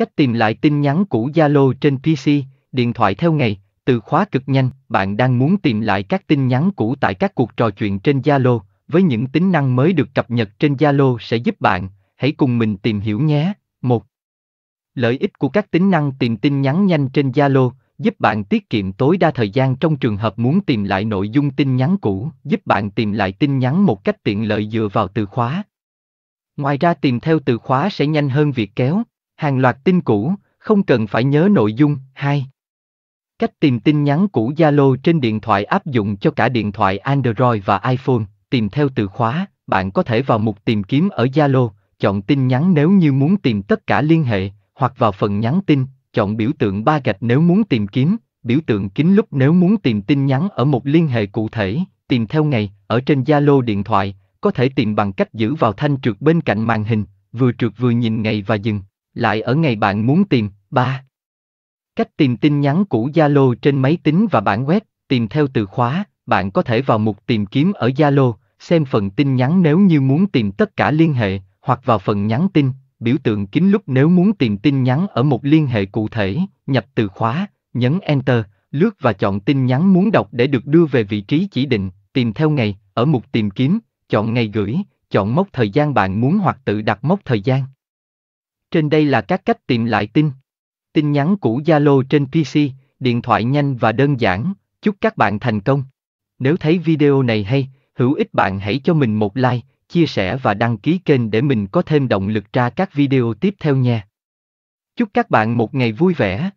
Cách tìm lại tin nhắn cũ Zalo trên PC, điện thoại theo ngày, từ khóa cực nhanh. Bạn đang muốn tìm lại các tin nhắn cũ tại các cuộc trò chuyện trên Zalo, với những tính năng mới được cập nhật trên Zalo sẽ giúp bạn. Hãy cùng mình tìm hiểu nhé. 1. Lợi ích của các tính năng tìm tin nhắn nhanh trên Zalo, giúp bạn tiết kiệm tối đa thời gian trong trường hợp muốn tìm lại nội dung tin nhắn cũ, giúp bạn tìm lại tin nhắn một cách tiện lợi dựa vào từ khóa. Ngoài ra, tìm theo từ khóa sẽ nhanh hơn việc kéo hàng loạt tin cũ, không cần phải nhớ nội dung. 2. Cách tìm tin nhắn cũ Zalo trên điện thoại áp dụng cho cả điện thoại Android và iPhone. Tìm theo từ khóa, bạn có thể vào mục tìm kiếm ở Zalo, chọn tin nhắn nếu như muốn tìm tất cả liên hệ, hoặc vào phần nhắn tin, chọn biểu tượng 3 gạch nếu muốn tìm kiếm, biểu tượng kín lúp nếu muốn tìm tin nhắn ở một liên hệ cụ thể. Tìm theo ngày, ở trên Zalo điện thoại, có thể tìm bằng cách giữ vào thanh trượt bên cạnh màn hình, vừa trượt vừa nhìn ngày và dừng lại ở ngày bạn muốn tìm. 3. Cách tìm tin nhắn cũ Zalo trên máy tính và bản web. Tìm theo từ khóa, bạn có thể vào mục tìm kiếm ở Zalo, xem phần tin nhắn nếu như muốn tìm tất cả liên hệ, hoặc vào phần nhắn tin, biểu tượng kín lúp nếu muốn tìm tin nhắn ở một liên hệ cụ thể. Nhập từ khóa, nhấn Enter, lướt và chọn tin nhắn muốn đọc để được đưa về vị trí chỉ định. Tìm theo ngày, ở mục tìm kiếm, chọn ngày gửi, chọn mốc thời gian bạn muốn hoặc tự đặt mốc thời gian. Trên đây là các cách tìm lại tin nhắn cũ Zalo trên PC, điện thoại nhanh và đơn giản. Chúc các bạn thành công. Nếu thấy video này hay, hữu ích, bạn hãy cho mình một like, chia sẻ và đăng ký kênh để mình có thêm động lực ra các video tiếp theo nha. Chúc các bạn một ngày vui vẻ.